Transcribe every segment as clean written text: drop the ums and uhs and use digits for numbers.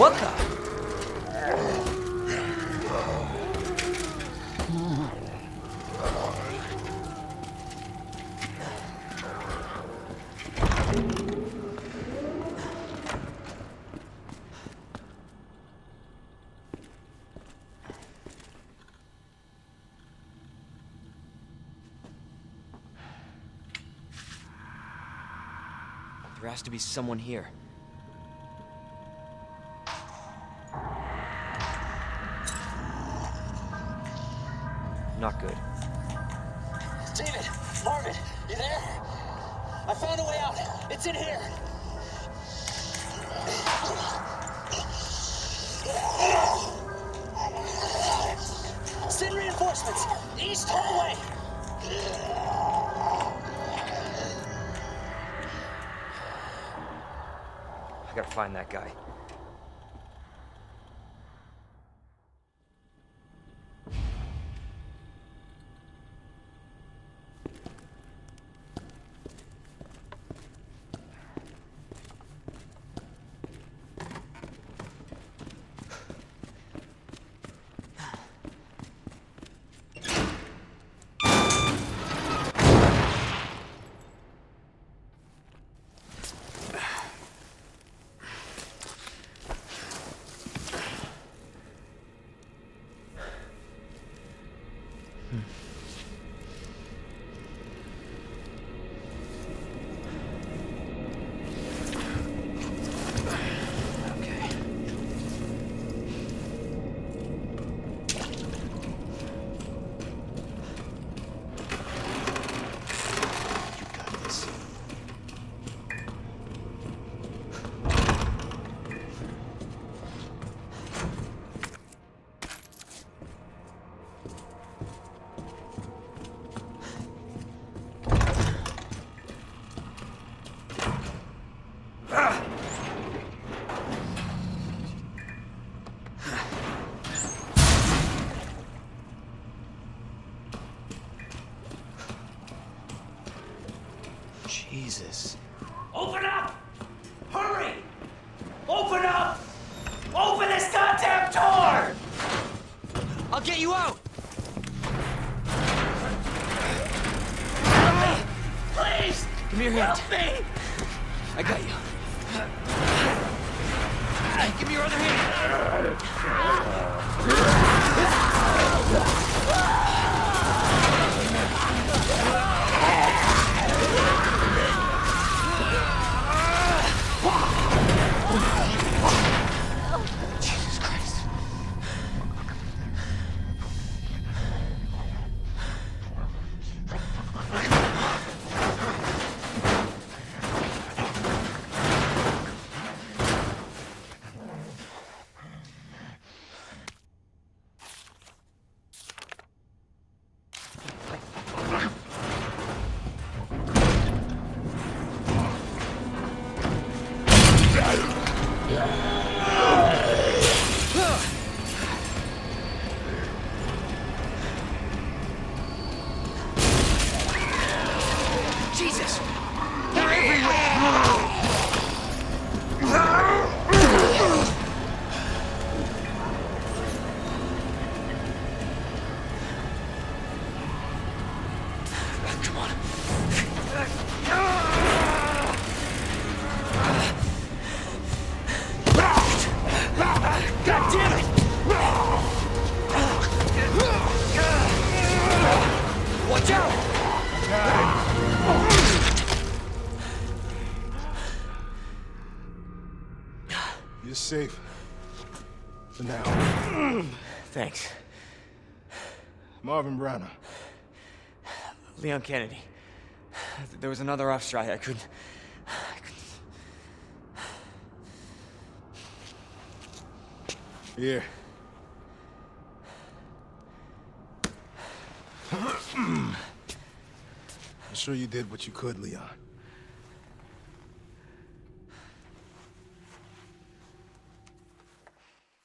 What the? There has to be someone here. Not good. David! Marvin! You there? I found a way out! It's in here! Send reinforcements! East hallway! I gotta find that guy. Jesus. Open up! Hurry! Open up! Open this goddamn door! I'll get you out! Help me! Please! Give me your hand. Help me! I got you. Give me your other hand. You're safe. For now. Thanks. Marvin Brenner. Leon Kennedy. There was another off strike. I couldn't... Here. I'm sure you did what you could, Leon.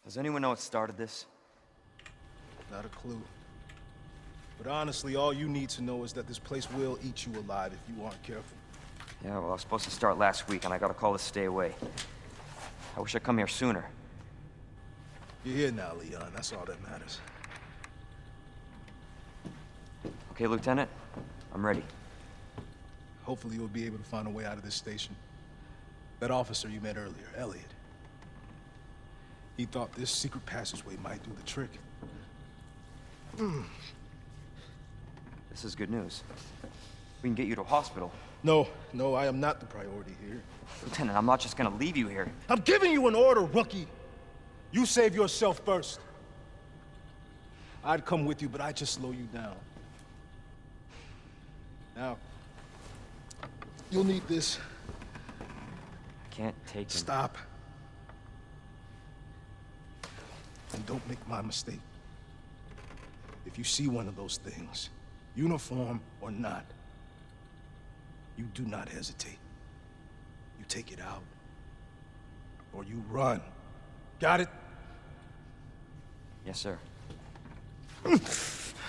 Does anyone know what started this? Not a clue. But honestly, all you need to know is that this place will eat you alive if you aren't careful. Yeah, well, I was supposed to start last week, and I got a call to stay away. I wish I'd come here sooner. You're here now, Leon. That's all that matters. Okay, Lieutenant. I'm ready. Hopefully you'll be able to find a way out of this station. That officer you met earlier, Elliot. He thought this secret passageway might do the trick. This is good news. We can get you to a hospital. No, I am not the priority here. Lieutenant, I'm not just gonna leave you here. I'm giving you an order, rookie. You save yourself first. I'd come with you, but I'd just slow you down. Now, you'll need this. I can't take it. Stop. And don't make my mistake. If you see one of those things, uniform or not, you do not hesitate. You take it out, or you run. Got it? Yes, sir.